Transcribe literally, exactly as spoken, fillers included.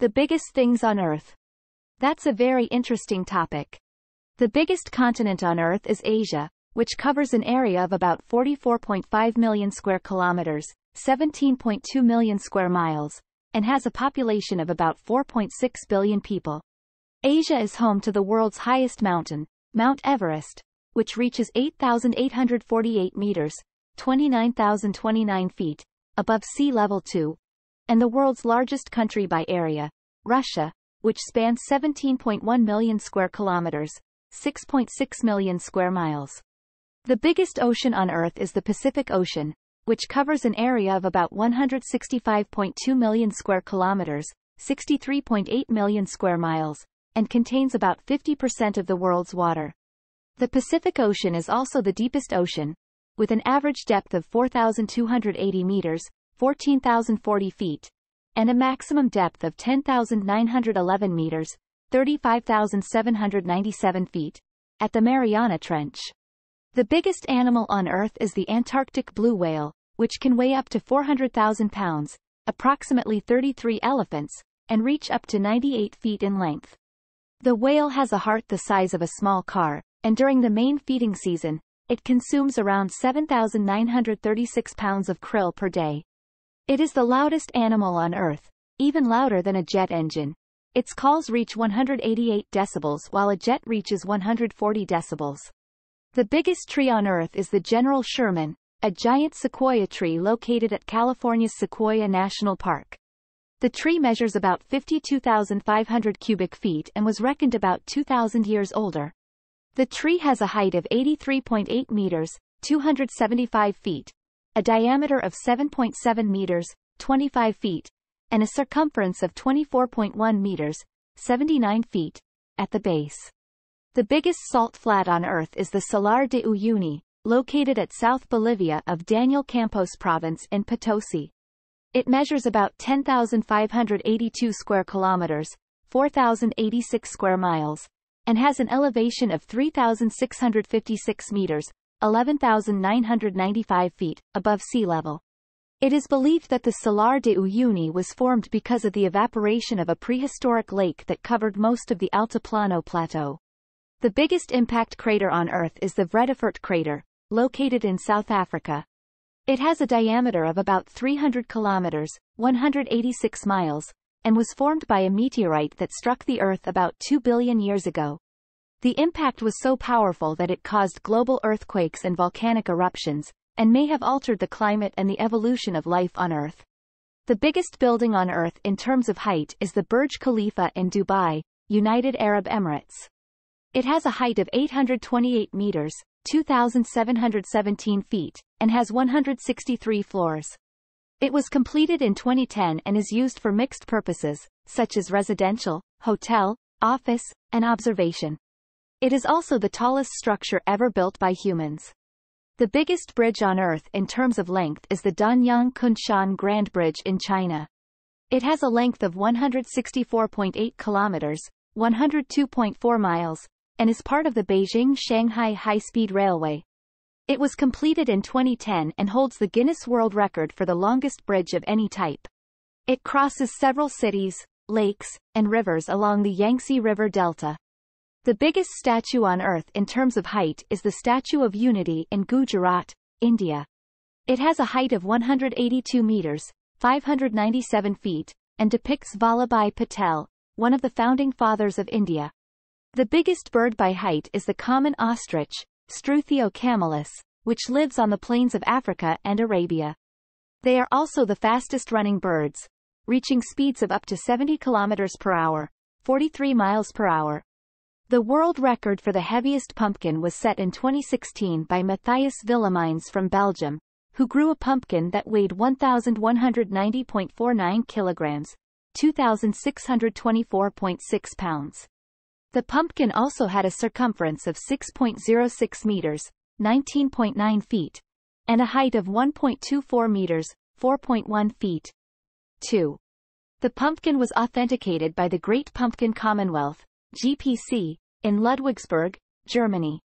The biggest things on Earth. That's a very interesting topic. The biggest continent on Earth is Asia, which covers an area of about forty-four point five million square kilometers, seventeen point two million square miles, and has a population of about four point six billion people. Asia is home to the world's highest mountain, Mount Everest, which reaches eight thousand eight hundred forty-eight meters, twenty-nine thousand twenty-nine feet, above sea level two, and the world's largest country by area, Russia, which spans seventeen point one million square kilometers, six point six million square miles. The biggest ocean on Earth is the Pacific Ocean, which covers an area of about one hundred sixty-five point two million square kilometers, sixty-three point eight million square miles, and contains about fifty percent of the world's water. The Pacific Ocean is also the deepest ocean, with an average depth of four thousand two hundred eighty meters, fourteen thousand forty feet, and a maximum depth of ten thousand nine hundred eleven meters, thirty-five thousand seven hundred ninety-seven feet, at the Mariana Trench. The biggest animal on Earth is the Antarctic blue whale, which can weigh up to four hundred thousand pounds, approximately thirty-three elephants, and reach up to ninety-eight feet in length. The whale has a heart the size of a small car, and during the main feeding season, it consumes around seven thousand nine hundred thirty-six pounds of krill per day. It is the loudest animal on Earth, even louder than a jet engine. Its calls reach one hundred eighty-eight decibels while a jet reaches one hundred forty decibels. The biggest tree on Earth is the General Sherman, a giant sequoia tree located at California's Sequoia National Park. The tree measures about fifty-two thousand five hundred cubic feet and was reckoned about two thousand years older. The tree has a height of eighty-three point eight meters, two hundred seventy-five feet, a diameter of seven point seven meters, twenty-five feet, and a circumference of twenty-four point one meters, seventy-nine feet, at the base. The biggest salt flat on Earth is the Salar de Uyuni, located at South Bolivia of Daniel Campos Province in Potosi. It measures about ten thousand five hundred eighty-two square kilometers, four thousand eighty-six square miles, and has an elevation of three thousand six hundred fifty-six meters, eleven thousand nine hundred ninety-five feet, above sea level. It is believed that the Salar de Uyuni was formed because of the evaporation of a prehistoric lake that covered most of the Altiplano Plateau. The biggest impact crater on Earth is the Vredefort Crater, located in South Africa. It has a diameter of about three hundred kilometers, one hundred eighty-six miles, and was formed by a meteorite that struck the Earth about two billion years ago. The impact was so powerful that it caused global earthquakes and volcanic eruptions, and may have altered the climate and the evolution of life on Earth. The biggest building on Earth in terms of height is the Burj Khalifa in Dubai, United Arab Emirates. It has a height of eight hundred twenty-eight meters, two thousand seven hundred seventeen feet, and has one hundred sixty-three floors. It was completed in twenty ten and is used for mixed purposes, such as residential, hotel, office, and observation. It is also the tallest structure ever built by humans. The biggest bridge on Earth in terms of length is the Danyang Kunshan Grand Bridge in China. It has a length of one hundred sixty-four point eight kilometers, one hundred two point four miles, and is part of the Beijing-Shanghai High-Speed Railway. It was completed in twenty ten and holds the Guinness World Record for the longest bridge of any type. It crosses several cities, lakes, and rivers along the Yangtze River Delta. The biggest statue on Earth in terms of height is the Statue of Unity in Gujarat, India. It has a height of one hundred eighty-two meters, five hundred ninety-seven feet, and depicts Vallabhai Patel, one of the founding fathers of India. The biggest bird by height is the common ostrich, Struthio camelus, which lives on the plains of Africa and Arabia. They are also the fastest running birds, reaching speeds of up to seventy kilometers per hour, forty-three miles per hour. The world record for the heaviest pumpkin was set in twenty sixteen by Mathias Willemeyns from Belgium, who grew a pumpkin that weighed one thousand one hundred ninety point four nine kilograms, two thousand six hundred twenty-four point six pounds. The pumpkin also had a circumference of six point zero six meters, nineteen point nine feet, and a height of one point two four meters, four point one feet. two. The pumpkin was authenticated by the Great Pumpkin Commonwealth, G P C, in Ludwigsburg, Germany.